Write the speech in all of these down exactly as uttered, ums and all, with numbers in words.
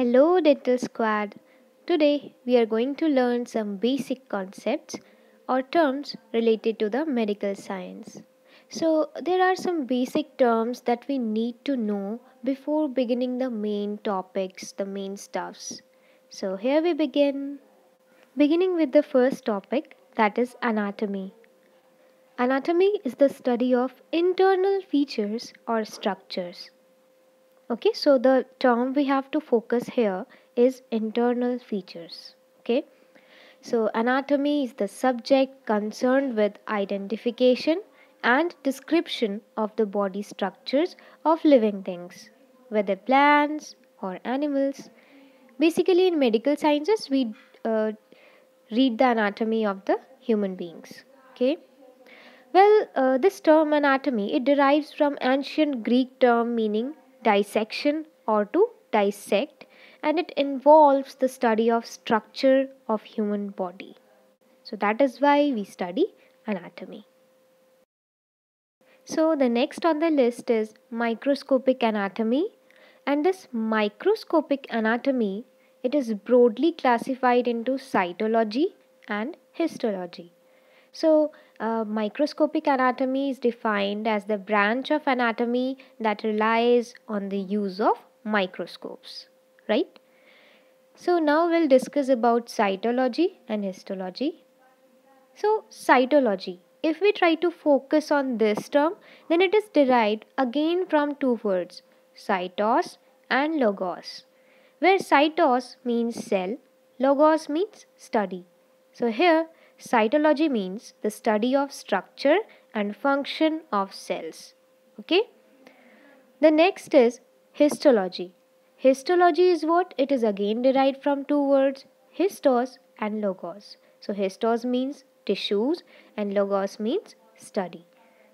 Hello dental squad. Today we are going to learn some basic concepts or terms related to the medical science. So there are some basic terms that we need to know before beginning the main topics, the main stuffs. So here we begin. Beginning with the first topic, that is anatomy. Anatomy is the study of internal features or structures. Okay, so the term we have to focus here is internal features. Okay, so anatomy is the subject concerned with identification and description of the body structures of living things, whether plants or animals. Basically, in medical sciences, we uh, read the anatomy of the human beings. Okay. Well, uh, this term anatomy, it derives from ancient Greek term meaning dissection or to dissect, and it involves the study of structure of human body. So that is why we study anatomy. So the next on the list is microscopic anatomy, and this microscopic anatomy, it is broadly classified into cytology and histology. So uh, microscopic anatomy is defined as the branch of anatomy that relies on the use of microscopes, right? So now we'll discuss about cytology and histology. So cytology, if we try to focus on this term, then it is derived again from two words, cytos and logos, where cytos means cell, logos means study. So here cytology means the study of structure and function of cells. Okay. The next is histology. Histology is what? It is again derived from two words, histos and logos. So histos means tissues and logos means study.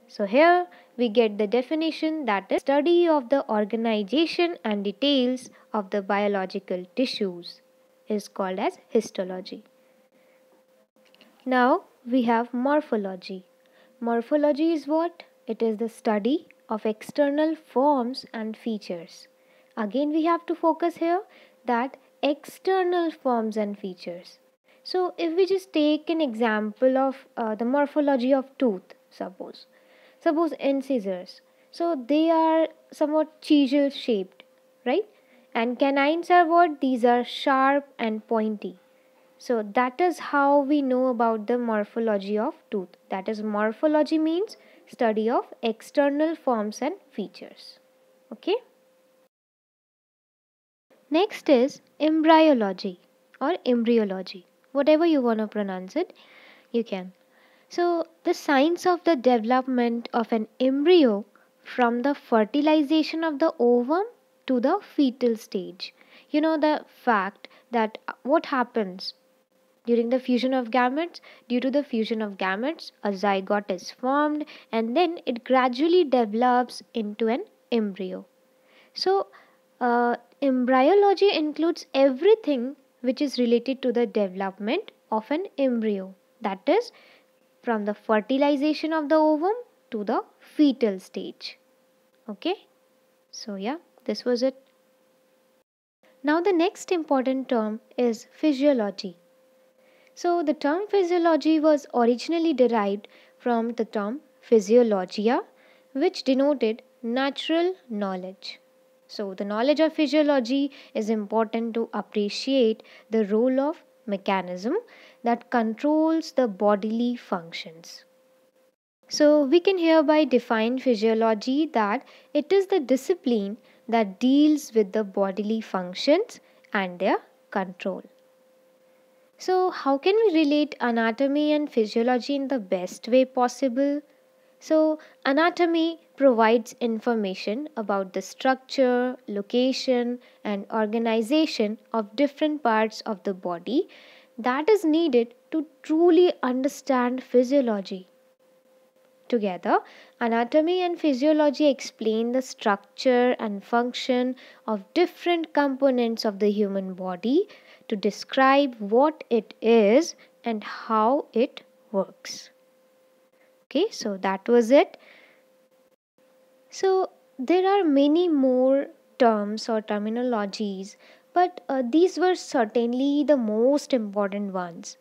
So here we get the definition that is study of the organization and details of the biological tissues is called as histology. Now we have morphology. Morphology is what? It is the study of external forms and features. Again we have to focus here that external forms and features. So if we just take an example of uh, the morphology of tooth, suppose. Suppose incisors. So they are somewhat chisel shaped, right? And canines are what? These are sharp and pointy. So that is how we know about the morphology of tooth. That is, morphology means study of external forms and features. Okay. Next is embryology or embryology. Whatever you want to pronounce it, you can. So the science of the development of an embryo from the fertilization of the ovum to the fetal stage. You know the fact that what happens during the fusion of gametes? Due to the fusion of gametes, a zygote is formed and then it gradually develops into an embryo. So, uh, embryology includes everything which is related to the development of an embryo. That is, from the fertilization of the ovum to the fetal stage. Okay? So, yeah, this was it. Now, the next important term is physiology. So, the term physiology was originally derived from the term physiologia, which denoted natural knowledge. So, the knowledge of physiology is important to appreciate the role of mechanism that controls the bodily functions. So, we can hereby define physiology that it is the discipline that deals with the bodily functions and their control. So, how can we relate anatomy and physiology in the best way possible? So, anatomy provides information about the structure, location, and organization of different parts of the body that is needed to truly understand physiology. Together, anatomy and physiology explain the structure and function of different components of the human body to describe what it is and how it works. Okay, so that was it. So there are many more terms or terminologies, but uh, these were certainly the most important ones.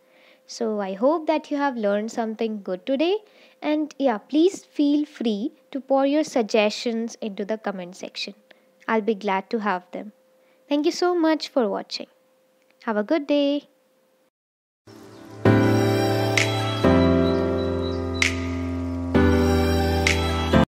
So I hope that you have learned something good today, and yeah, please feel free to pour your suggestions into the comment section. I'll be glad to have them. Thank you so much for watching. Have a good day.